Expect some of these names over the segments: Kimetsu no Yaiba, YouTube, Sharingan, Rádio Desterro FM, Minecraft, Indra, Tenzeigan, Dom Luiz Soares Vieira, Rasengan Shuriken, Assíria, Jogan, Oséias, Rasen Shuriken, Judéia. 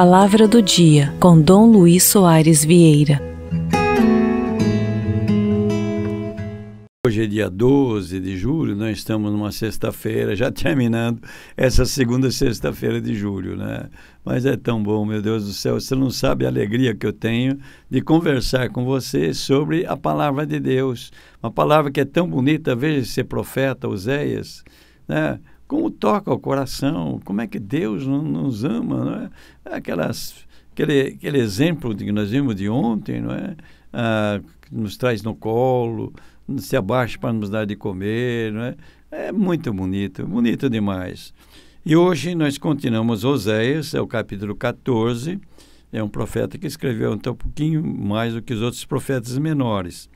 Palavra do Dia, com Dom Luiz Soares Vieira. Hoje é dia 12 de julho, nós estamos numa sexta-feira, já terminando essa segunda sexta-feira de julho, né? Mas é tão bom, meu Deus do céu, você não sabe a alegria que eu tenho de conversar com você sobre a Palavra de Deus. Uma palavra que é tão bonita, veja esse profeta Oséias, né? Como toca o coração, como é que Deus nos ama, não é? Aquele exemplo que nós vimos de ontem, não é? Nos traz no colo, se abaixa para nos dar de comer, não é? É muito bonito, bonito demais. E hoje nós continuamos Oséias, é o capítulo 14, é um profeta que escreveu então um pouquinho mais do que os outros profetas menores.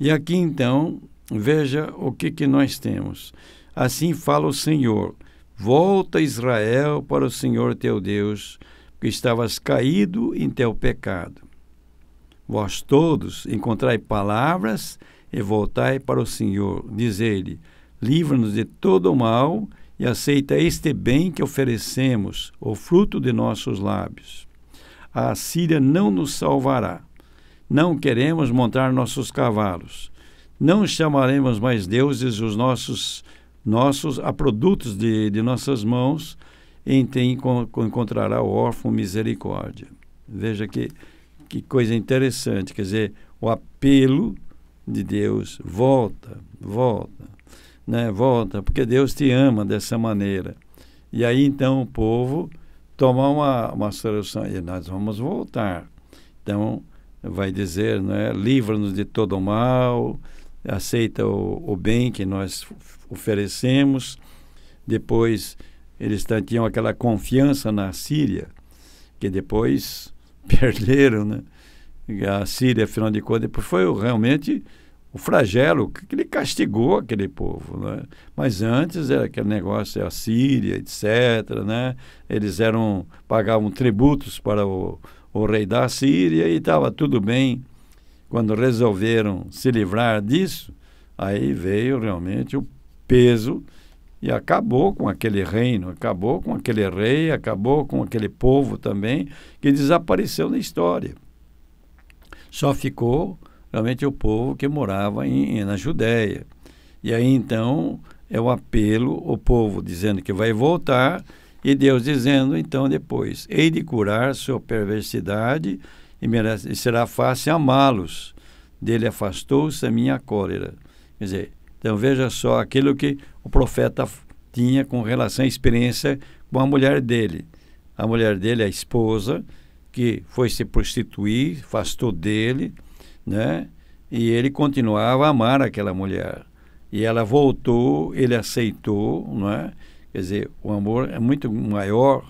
E aqui então, veja o que nós temos. Assim fala o Senhor, volta Israel para o Senhor teu Deus, porque estavas caído em teu pecado. Vós todos encontrai palavras e voltai para o Senhor. Diz-lhe, livra-nos de todo o mal e aceita este bem que oferecemos, o fruto de nossos lábios. A Assíria não nos salvará, não queremos montar nossos cavalos, não chamaremos mais deuses os nossos a produtos de nossas mãos, em quem encontrará o órfão misericórdia. Veja que coisa interessante, quer dizer, o apelo de Deus, volta, né? Volta, porque Deus te ama dessa maneira. E aí então o povo toma uma solução, e nós vamos voltar. Então vai dizer, né? Livra-nos de todo o mal, aceita o bem que nós oferecemos. Depois eles tinham aquela confiança na Assíria, que depois perderam, né? A Assíria, afinal de contas, foi realmente o flagelo que ele castigou aquele povo, né? Mas antes era aquele negócio, a Assíria, etc., né? Eles pagavam tributos para o rei da Assíria e estava tudo bem. Quando resolveram se livrar disso, aí veio realmente o peso e acabou com aquele reino, acabou com aquele rei, acabou com aquele povo também, que desapareceu na história. Só ficou realmente o povo que morava na Judéia. E aí então é o apelo, o povo dizendo que vai voltar, e Deus dizendo então depois, hei de curar sua perversidade, e será fácil amá-los. Dele afastou-se a minha cólera. Quer dizer, então veja só aquilo que o profeta tinha com relação à experiência com a mulher dele. A mulher dele, a esposa, que foi se prostituir, afastou dele, né? E ele continuava a amar aquela mulher. E ela voltou, ele aceitou, não é? Quer dizer, o amor é muito maior.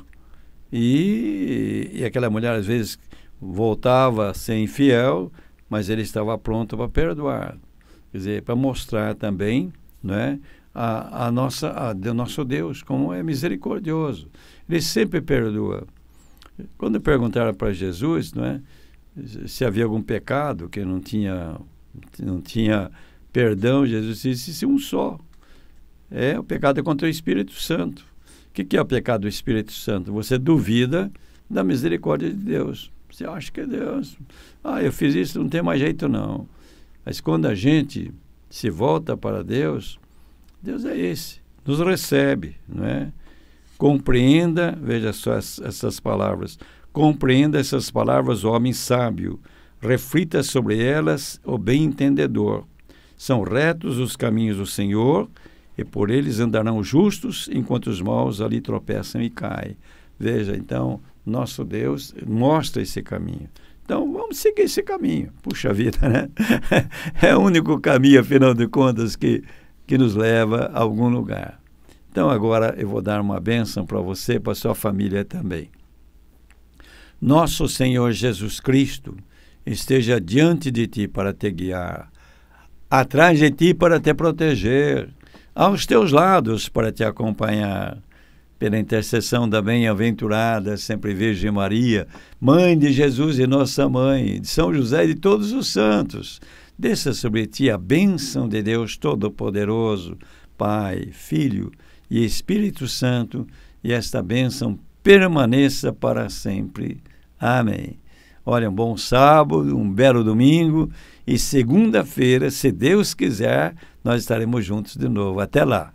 E aquela mulher, às vezes, voltava a ser infiel, mas ele estava pronto para perdoar. Quer dizer, para mostrar também, né, o nosso Deus, como é misericordioso. Ele sempre perdoa. Quando perguntaram para Jesus, né, se havia algum pecado que não tinha perdão, Jesus disse, se um só. O pecado é contra o Espírito Santo. O que é o pecado do Espírito Santo? Você duvida da misericórdia de Deus. Você acha que é Deus. Eu fiz isso, não tem mais jeito não. Mas quando a gente se volta para Deus, Deus é esse, nos recebe, não é? Compreenda, veja só essas palavras, compreenda essas palavras, o homem sábio, reflita sobre elas o bem entendedor. São retos os caminhos do Senhor, e por eles andarão justos, enquanto os maus ali tropeçam e caem. Veja, então, nosso Deus mostra esse caminho. Então, vamos seguir esse caminho. Puxa vida, né? É o único caminho, afinal de contas, que nos leva a algum lugar. Então, agora eu vou dar uma bênção para você, para sua família também. Nosso Senhor Jesus Cristo esteja diante de ti para te guiar, atrás de ti para te proteger, aos teus lados para te acompanhar. Pela intercessão da bem-aventurada, sempre Virgem Maria, Mãe de Jesus e Nossa Mãe, de São José e de todos os santos, desça sobre ti a bênção de Deus Todo-Poderoso, Pai, Filho e Espírito Santo, e esta bênção permaneça para sempre. Amém. Olha, um bom sábado, um belo domingo e segunda-feira, se Deus quiser, nós estaremos juntos de novo. Até lá.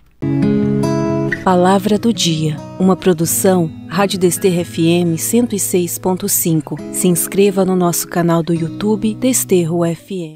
Palavra do Dia, uma produção Rádio Desterro FM 106.5. Se inscreva no nosso canal do YouTube Desterro FM.